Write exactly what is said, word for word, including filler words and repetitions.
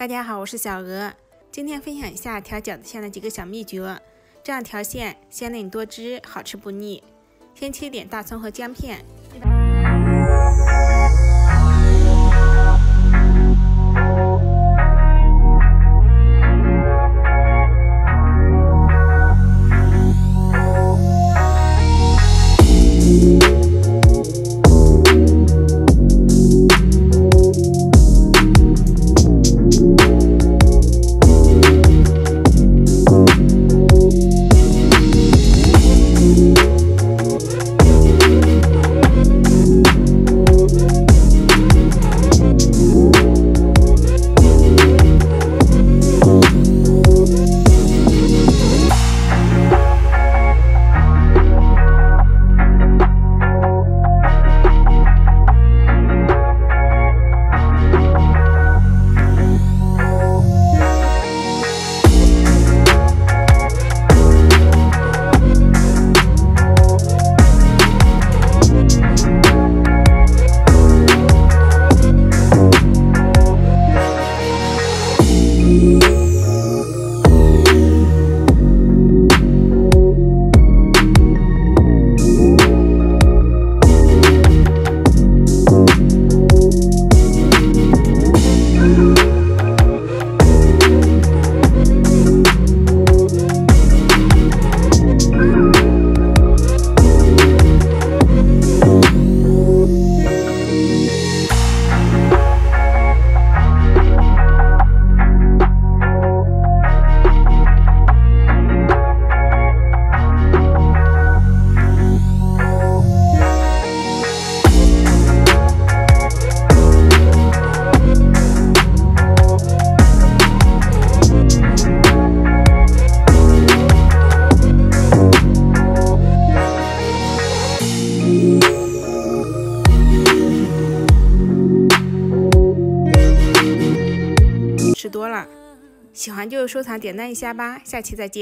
大家好，我是小鹅，今天分享一下调饺子馅的几个小秘诀，这样调馅鲜嫩多汁，好吃不腻。先切点大葱和姜片，吃多了，喜欢就收藏点赞一下吧，下期再见。